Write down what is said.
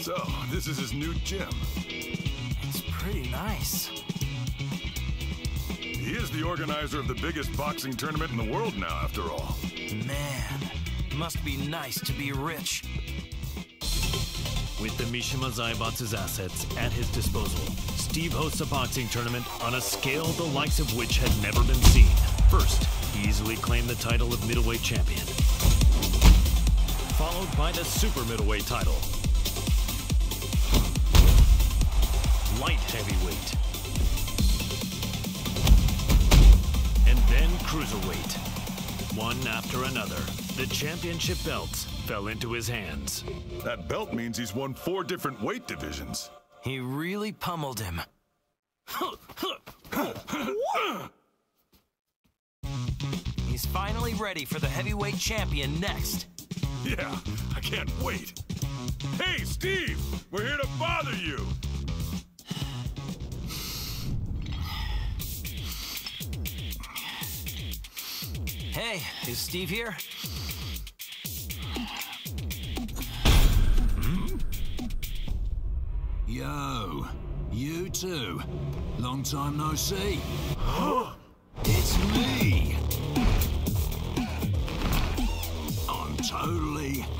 So, this is his new gym. It's pretty nice. He is the organizer of the biggest boxing tournament in the world now, after all. Man, must be nice to be rich. With the Mishima Zaibatsu's assets at his disposal, Steve hosts a boxing tournament on a scale the likes of which had never been seen. First, he easily claimed the title of middleweight champion, followed by the super middleweight title, light heavyweight, and then cruiserweight. One after another, the championship belts fell into his hands. That belt means he's won 4 different weight divisions. He really pummeled him. He's finally ready for the heavyweight champion next. Yeah, I can't wait. Hey, Steve, we're here to bother you. Hey, is Steve here? Yo, you two. Long time no see. It's me. I'm totally